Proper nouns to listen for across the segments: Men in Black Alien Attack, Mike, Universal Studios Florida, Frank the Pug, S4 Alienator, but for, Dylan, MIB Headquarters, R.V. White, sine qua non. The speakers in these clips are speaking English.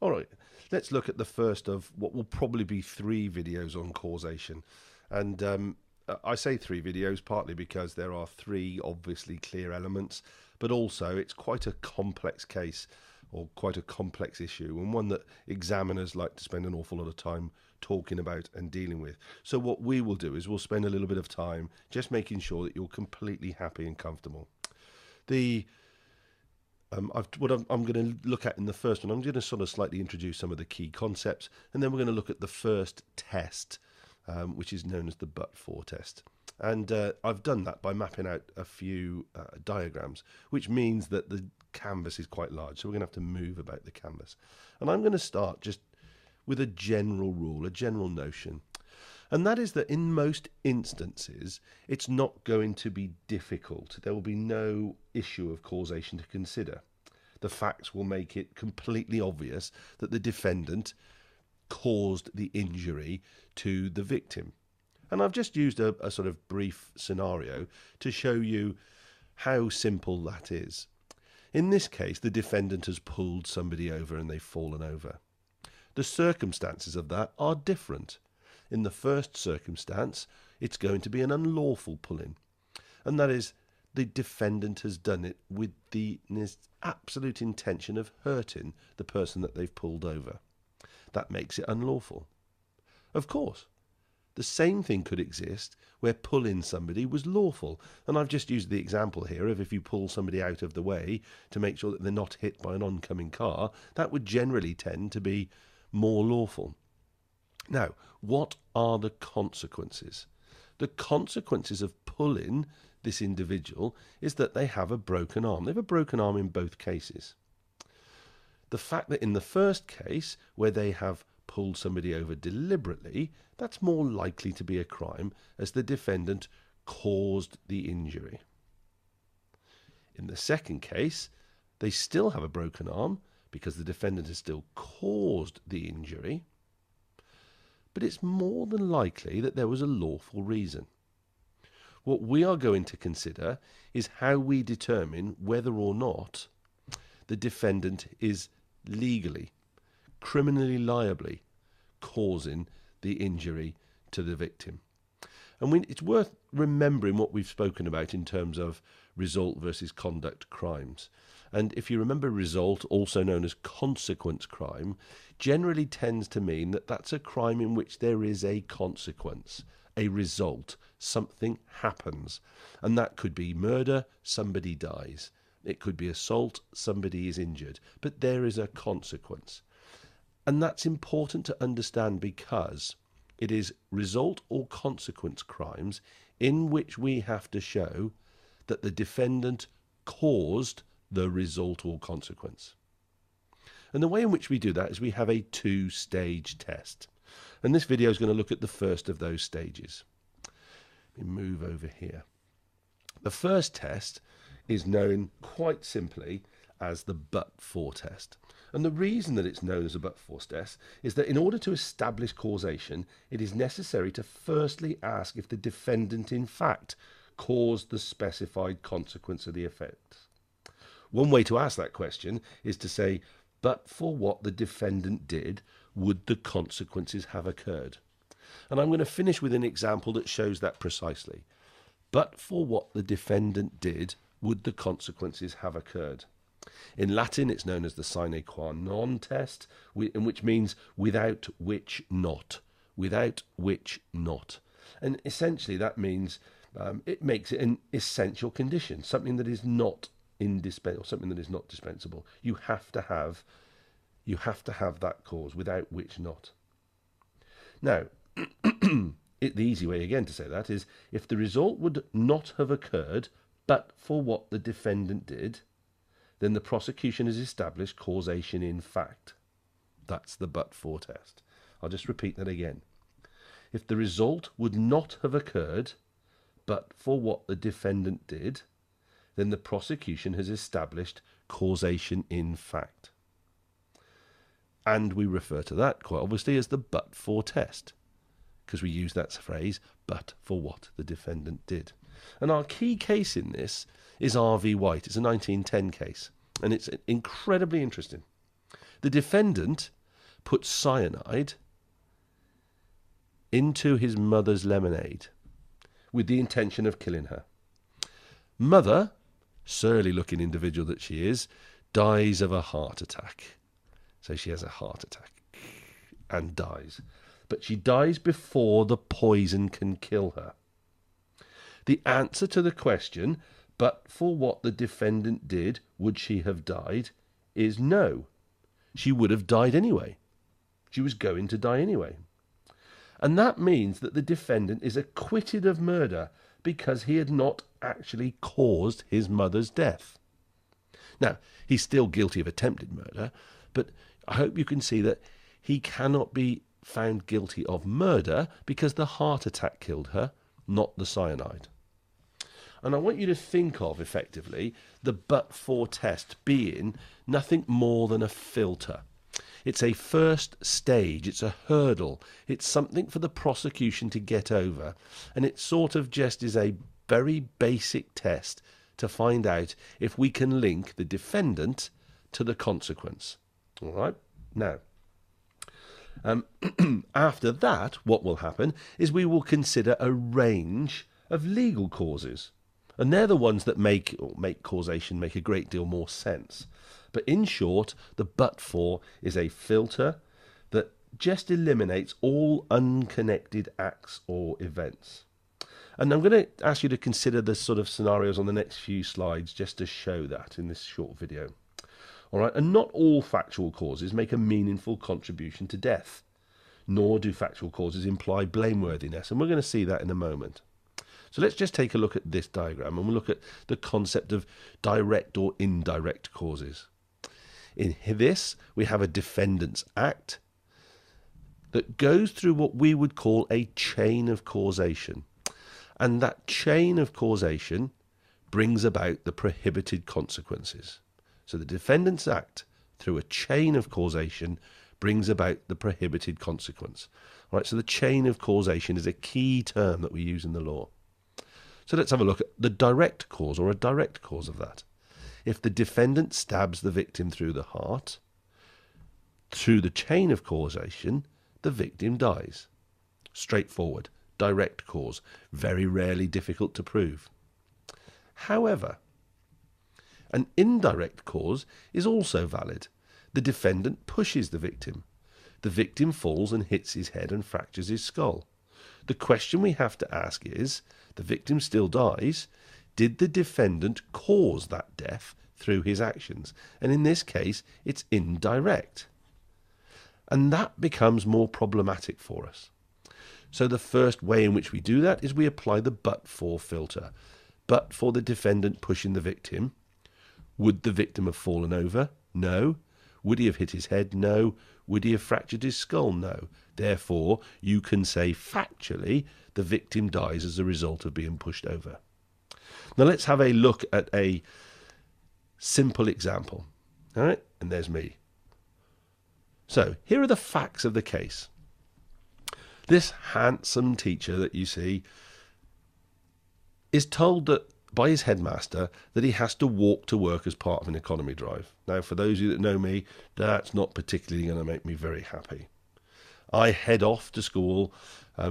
All right, let's look at the first of what will probably be three videos on causation. And I say three videos partly because there are three obviously clear elements, but also it's quite a complex case or quite a complex issue, and one that examiners like to spend an awful lot of time talking about and dealing with. So what we will do is we'll spend a little bit of time just making sure that you're completely happy and comfortable. The what I'm going to look at in the first one, I'm going to sort of slightly introduce some of the key concepts, and then we're going to look at the first test, which is known as the but for test. And I've done that by mapping out a few diagrams, which means that the canvas is quite large, so we're going to have to move about the canvas. And I'm going to start just with a general rule, a general notion, and that is that in most instances it's not going to be difficult. There will be no issue of causation to consider. The facts will make it completely obvious that the defendant caused the injury to the victim. And I've just used a sort of brief scenario to show you how simple that is. In this case, the defendant has pulled somebody over and they've fallen over. The circumstances of that are different. In the first circumstance, it's going to be an unlawful pulling, and that is the defendant has done it with the absolute intention of hurting the person that they've pulled over. That makes it unlawful. Of course, the same thing could exist where pulling somebody was lawful. And I've just used the example here of if you pull somebody out of the way to make sure that they're not hit by an oncoming car, that would generally tend to be more lawful. Now, what are the consequences? The consequences of pulling this individual is that they have a broken arm. They have a broken arm in both cases. The fact that in the first case, where they have pulled somebody over deliberately, that's more likely to be a crime, as the defendant caused the injury. In the second case, they still have a broken arm because the defendant has still caused the injury, but it's more than likely that there was a lawful reason. What we are going to consider is how we determine whether or not the defendant is legally, criminally liably causing the injury to the victim. And it's worth remembering what we've spoken about in terms of result versus conduct crimes. And if you remember, result, also known as consequence crime, generally tends to mean that that's a crime in which there is a consequence, a result, something happens. And that could be murder, somebody dies. It could be assault, somebody is injured. But there is a consequence. And that's important to understand because it is result or consequence crimes in which we have to show that the defendant caused the result or consequence. And the way in which we do that is we have a two-stage test. And this video is going to look at the first of those stages. Let me move over here. The first test is known quite simply as the but for test. And the reason that it's known as a but for test is that in order to establish causation, it is necessary to firstly ask if the defendant in fact caused the specified consequence of the effect. One way to ask that question is to say, but for what the defendant did, would the consequences have occurred? And I'm going to finish with an example that shows that precisely. But for what the defendant did, would the consequences have occurred? In Latin, it's known as the sine qua non test, which means without which not. Without which not. And essentially that means it makes it an essential condition, something that is not indispensable, something that is not dispensable. You have to have that cause, without which not. Now, the easy way again to say that is, if the result would not have occurred but for what the defendant did, then the prosecution has established causation in fact. That's the but for test. I'll just repeat that again. If the result would not have occurred but for what the defendant did, then the prosecution has established causation in fact. And we refer to that quite obviously as the but for test, because we use that phrase, but for what the defendant did. And our key case in this is R.V. White. It's a 1910 case, and it's incredibly interesting The defendant put cyanide into his mother's lemonade with the intention of killing her. Mother, surly-looking individual that she is, dies of a heart attack. So she has a heart attack and dies. But she dies before the poison can kill her. The answer to the question, but for what the defendant did, would she have died, is no. She would have died anyway. She was going to die anyway. And that means that the defendant is acquitted of murder because he had not actually caused his mother's death. Now, he's still guilty of attempted murder, but I hope you can see that he cannot be found guilty of murder because the heart attack killed her, not the cyanide. And I want you to think of, effectively, the but-for test being nothing more than a filter. It's a first stage, it's a hurdle, it's something for the prosecution to get over, and it sort of just is a very basic test to find out if we can link the defendant to the consequence. All right? Now, after that, what will happen is we will consider a range of legal causes. And they're the ones that make causation make a great deal more sense. But in short, the but-for is a filter that just eliminates all unconnected acts or events. And I'm going to ask you to consider the sort of scenarios on the next few slides just to show that in this short video. All right, and not all factual causes make a meaningful contribution to death, nor do factual causes imply blameworthiness. And we're going to see that in a moment. So let's just take a look at this diagram, and we'll look at the concept of direct or indirect causes. In this, we have a defendant's act that goes through what we would call a chain of causation. And that chain of causation brings about the prohibited consequences. So the defendant's act, through a chain of causation, brings about the prohibited consequence. All right, so the chain of causation is a key term that we use in the law. So let's have a look at the direct cause, or a direct cause of that. If the defendant stabs the victim through the heart, through the chain of causation, the victim dies. Straightforward, direct cause, very rarely difficult to prove. However, an indirect cause is also valid. The defendant pushes the victim. The victim falls and hits his head and fractures his skull. The question we have to ask is, the victim still dies, did the defendant cause that death through his actions? And in this case, it's indirect. And that becomes more problematic for us. So the first way in which we do that is we apply the but-for filter. But for the defendant pushing the victim, would the victim have fallen over? No. Would he have hit his head? No. Would he have fractured his skull? No. Therefore, you can say factually the victim dies as a result of being pushed over. Now let's have a look at a simple example. All right, and there's me. So here are the facts of the case. This handsome teacher that you see is told that by his headmaster that he has to walk to work as part of an economy drive. Now, for those of you that know me, that's not particularly going to make me very happy. I head off to school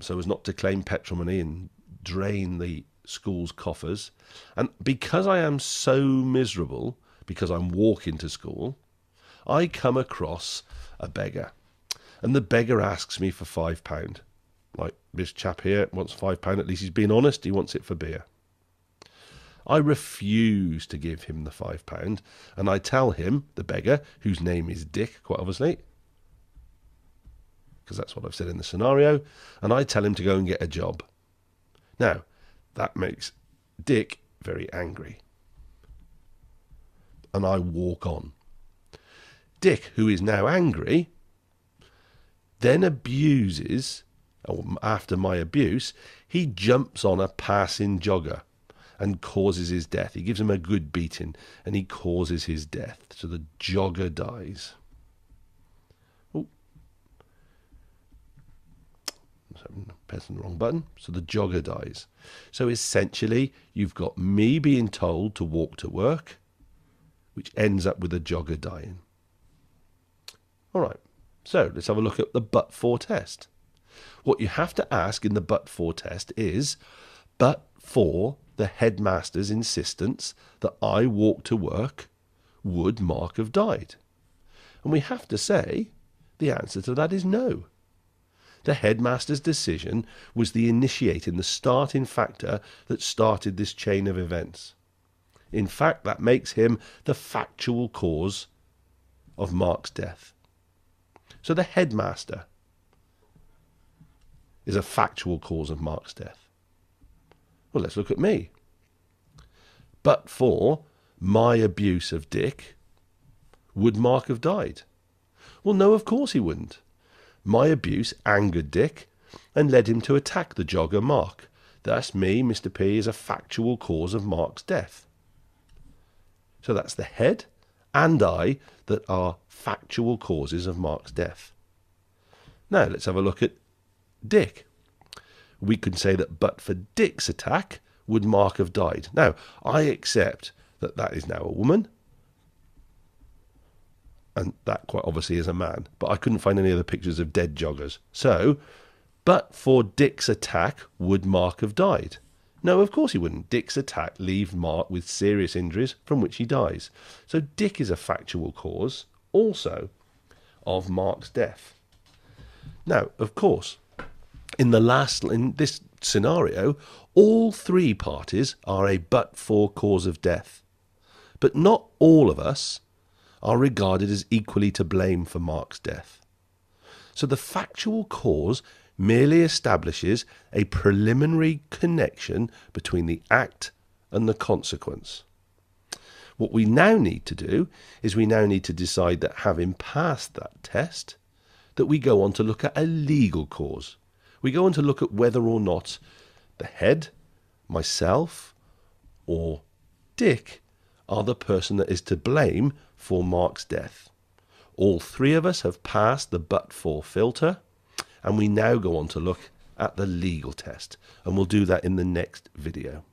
so as not to claim petrol money and drain the school's coffers. And because I am so miserable, because I'm walking to school, I come across a beggar. And the beggar asks me for £5. Like, this chap here wants £5. At least he's been honest. He wants it for beer. I refuse to give him the £5, and I tell him, the beggar, whose name is Dick, quite obviously, because that's what I've said in the scenario, and I tell him to go and get a job. Now, that makes Dick very angry. And I walk on. Dick, who is now angry, then abuses, or after my abuse, he jumps on a passing jogger and causes his death. He gives him a good beating, and he causes his death. So the jogger dies. Oh. I'm pressing the wrong button. So the jogger dies. So essentially, you've got me being told to walk to work, which ends up with a jogger dying. All right, so let's have a look at the but for test. What you have to ask in the but for test is, but for the headmaster's insistence that I walk to work, would Mark have died? And we have to say the answer to that is no. The headmaster's decision was the initiating, the starting factor that started this chain of events. In fact, that makes him the factual cause of Mark's death. So the headmaster is a factual cause of Mark's death. Well, let's look at me. But for my abuse of Dick, would Mark have died? Well, no, of course he wouldn't. My abuse angered Dick and led him to attack the jogger Mark. Thus, me, Mr. P, is a factual cause of Mark's death. So that's the head and I that are factual causes of Mark's death. Now, let's have a look at Dick. We can say that but for Dick's attack, would Mark have died? Now, I accept that that is now a woman, and that quite obviously is a man, but I couldn't find any other pictures of dead joggers. So, but for Dick's attack, would Mark have died? No, of course he wouldn't. Dick's attack leaves Mark with serious injuries from which he dies. So Dick is a factual cause also of Mark's death. Now, of course, in this scenario, all three parties are a but-for cause of death. But not all of us are regarded as equally to blame for Mark's death. So the factual cause merely establishes a preliminary connection between the act and the consequence. What we now need to do is we now need to decide that, having passed that test, that we go on to look at a legal cause. We go on to look at whether or not the head, myself, or Dick are the person that is to blame for Mark's death. All three of us have passed the but-for filter, and we now go on to look at the legal test, and we'll do that in the next video.